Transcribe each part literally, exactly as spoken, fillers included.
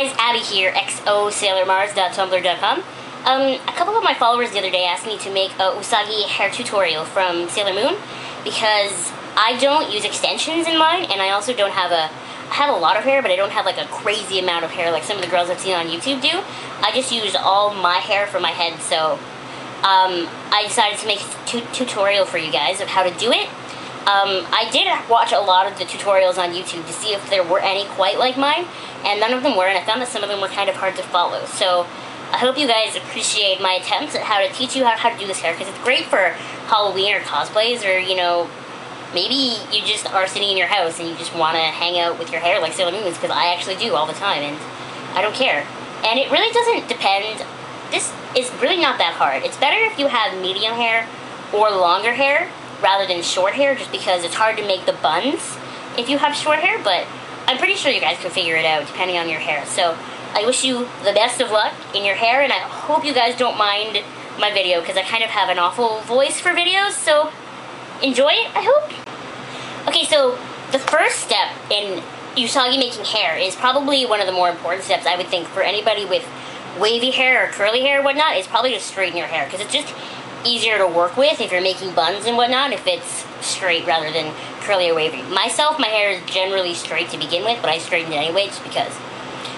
guys, Abby here, x o sailor mars dot tumblr dot com. Um, a couple of my followers the other day asked me to make a Usagi hair tutorial from Sailor Moon because I don't use extensions in mine, and I also don't have a... I have a lot of hair, but I don't have like a crazy amount of hair like some of the girls I've seen on YouTube do. I just used all my hair from my head, so um, I decided to make a tu tutorial for you guys of how to do it. Um, I did watch a lot of the tutorials on YouTube to see if there were any quite like mine, and none of them were, and I found that some of them were kind of hard to follow. So I hope you guys appreciate my attempts at how to teach you how, how to do this hair, because it's great for Halloween or cosplays, or, you know, maybe you just are sitting in your house and you just want to hang out with your hair like Sailor Moon's, because I actually do all the time, and I don't care. And it really doesn't depend. This is really not that hard. It's better if you have medium hair or longer hair rather than short hair, just because it's hard to make the buns if you have short hair, but I'm pretty sure you guys can figure it out depending on your hair. So I wish you the best of luck in your hair, and I hope you guys don't mind my video, because I kind of have an awful voice for videos, so enjoy it, I hope. Okay, so the first step in Usagi making hair is probably one of the more important steps, I would think, for anybody with wavy hair or curly hair or whatnot, is probably to straighten your hair, because it's just easier to work with if you're making buns and whatnot, if it's straight rather than curly or wavy. Myself, my hair is generally straight to begin with, but I straighten it anyway just because.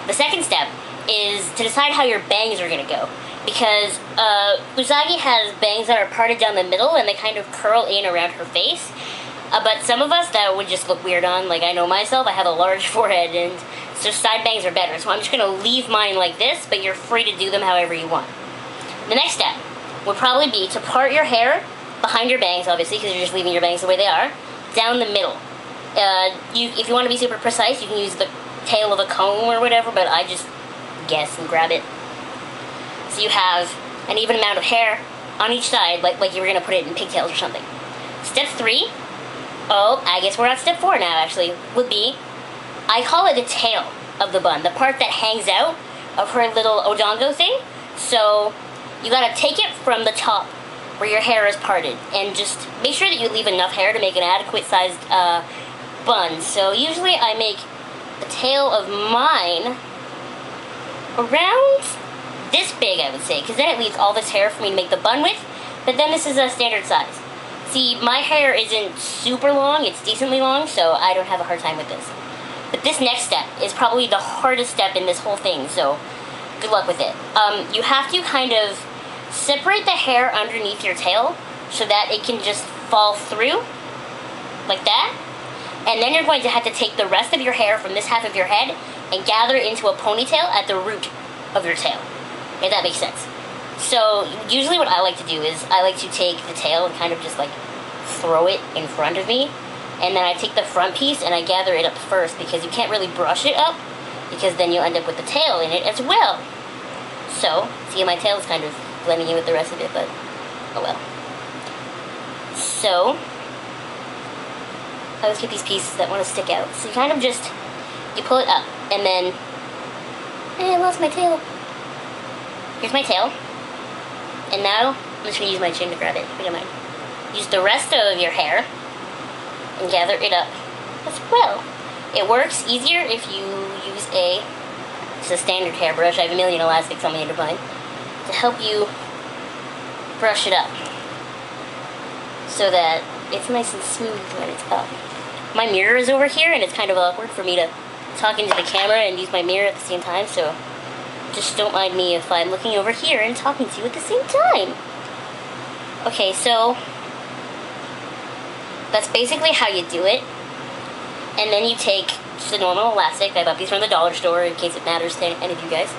The second step is to decide how your bangs are going to go, because uh, Usagi has bangs that are parted down the middle and they kind of curl in around her face, uh, but some of us that would just look weird on, like I know myself, I have a large forehead, and so side bangs are better, so I'm just going to leave mine like this, but you're free to do them however you want. The next step would probably be to part your hair behind your bangs, obviously, because you're just leaving your bangs the way they are, down the middle. Uh, you, if you want to be super precise, you can use the tail of a comb or whatever, but I just guess and grab it. So you have an even amount of hair on each side, like, like you were going to put it in pigtails or something. Step three, oh, I guess we're on step four now, actually, would be, I call it the tail of the bun, the part that hangs out of her little odongo thing. So you gotta take it from the top where your hair is parted, and just make sure that you leave enough hair to make an adequate sized uh, bun. So usually I make the tail of mine around this big, I would say, because then it leaves all this hair for me to make the bun with, but then this is a standard size. See, my hair isn't super long, it's decently long, so I don't have a hard time with this. But this next step is probably the hardest step in this whole thing, so good luck with it. Um, you have to kind of separate the hair underneath your tail so that it can just fall through like that, and then you're going to have to take the rest of your hair from this half of your head and gather it into a ponytail at the root of your tail, if that makes sense. So usually what I like to do is I like to take the tail and kind of just like throw it in front of me, and then I take the front piece and I gather it up first, because you can't really brush it up, because then you'll end up with the tail in it as well. So, see, my tail is kind of blending in with the rest of it, but oh well. So, I always get these pieces that want to stick out. So you kind of just, you pull it up, and then, hey, I lost my tail. Here's my tail. And now, I'm just going to use my chin to grab it. Never mind. Use the rest of your hair and gather it up as well. It works easier if you use a, it's a standard hairbrush, I have a million elastics on my end of mine, to help you brush it up so that it's nice and smooth when it's up. My mirror is over here, and it's kind of awkward for me to talk into the camera and use my mirror at the same time, so just don't mind me if I'm looking over here and talking to you at the same time. Okay, so that's basically how you do it. And then you take just a normal elastic, I bought these from the dollar store in case it matters to any of you guys,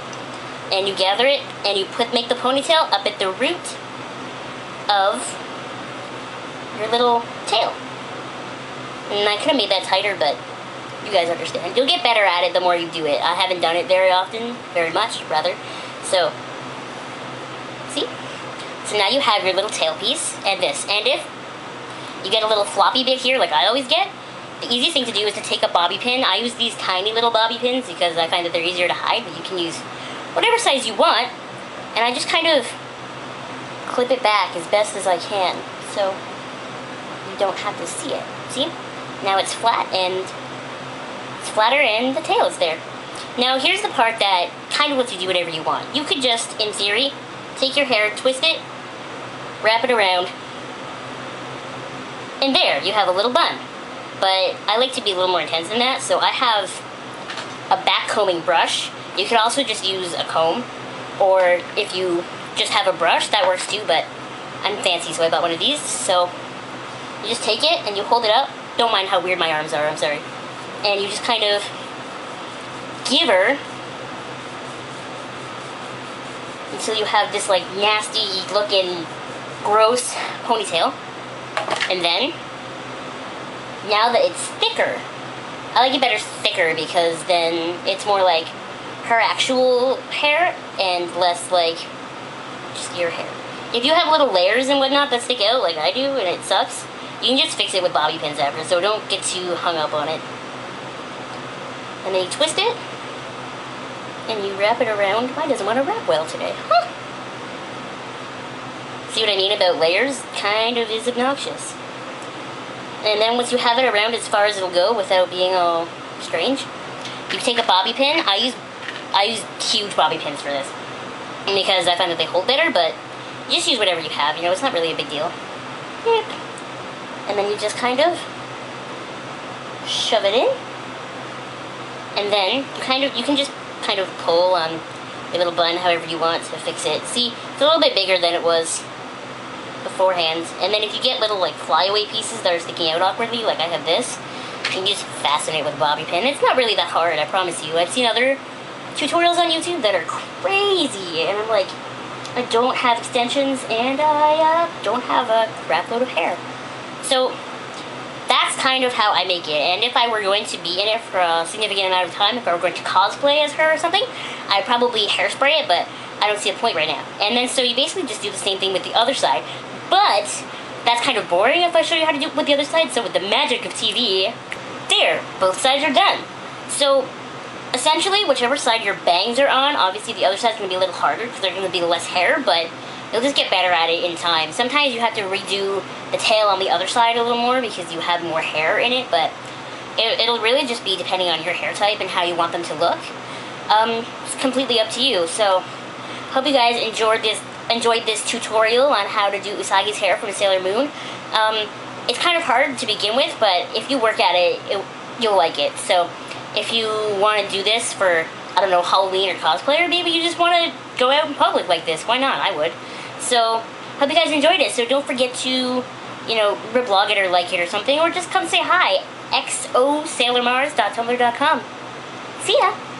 and you gather it, and you put make the ponytail up at the root of your little tail. And I could have made that tighter, but you guys understand. You'll get better at it the more you do it. I haven't done it very often, very much, rather. So, see? So now you have your little tail piece, and this. And if you get a little floppy bit here, like I always get, the easiest thing to do is to take a bobby pin. I use these tiny little bobby pins because I find that they're easier to hide, but you can use whatever size you want. And I just kind of clip it back as best as I can so you don't have to see it. See? Now it's flat, and it's flatter, and the tail is there. Now here's the part that kind of lets you do whatever you want. You could just, in theory, take your hair, twist it, wrap it around, and there, you have a little bun. But I like to be a little more intense than that, so I have a back combing brush. You could also just use a comb, or if you just have a brush, that works too, but I'm fancy, so I bought one of these. So you just take it and you hold it up. Don't mind how weird my arms are, I'm sorry. And you just kind of give her until you have this like nasty looking gross ponytail. And then, now that it's thicker, I like it better thicker because then it's more like her actual hair and less like just your hair. If you have little layers and whatnot that stick out like I do and it sucks, you can just fix it with bobby pins after, so don't get too hung up on it. And then you twist it and you wrap it around. Why doesn't want to wrap well today? Huh? See what I mean about layers? Kind of is obnoxious. And then once you have it around as far as it'll go without being all strange, you take a bobby pin. I use I use huge bobby pins for this because I find that they hold better, but you just use whatever you have, you know, it's not really a big deal. And then you just kind of shove it in, and then you kind of you can just kind of pull on a little bun however you want to fix it. See, it's a little bit bigger than it was beforehand. And then if you get little like flyaway pieces that are sticking out awkwardly, like I have this, you can just fasten it with a bobby pin. It's not really that hard, I promise you. I've seen other tutorials on YouTube that are crazy, and I'm like, I don't have extensions, and I uh, don't have a crap load of hair. So that's kind of how I make it. And if I were going to be in it for a significant amount of time, if I were going to cosplay as her or something, I'd probably hairspray it, but I don't see a point right now. And then so you basically just do the same thing with the other side. But that's kind of boring if I show you how to do it with the other side. So with the magic of T V, there, both sides are done. So essentially, whichever side your bangs are on, obviously the other side's going to be a little harder because there's going to be less hair, but you'll just get better at it in time. Sometimes you have to redo the tail on the other side a little more because you have more hair in it, but it, it'll really just be depending on your hair type and how you want them to look. Um, it's completely up to you. So hope you guys enjoyed this enjoyed this tutorial on how to do Usagi's hair from Sailor Moon. Um, it's kind of hard to begin with, but if you work at it, it you'll like it. So if you want to do this for, I don't know, Halloween or cosplay, or maybe you just want to go out in public like this, why not? I would. So hope you guys enjoyed it. So don't forget to, you know, reblog it or like it or something, or just come say hi. X O Sailor Mars dot tumblr dot com. See ya!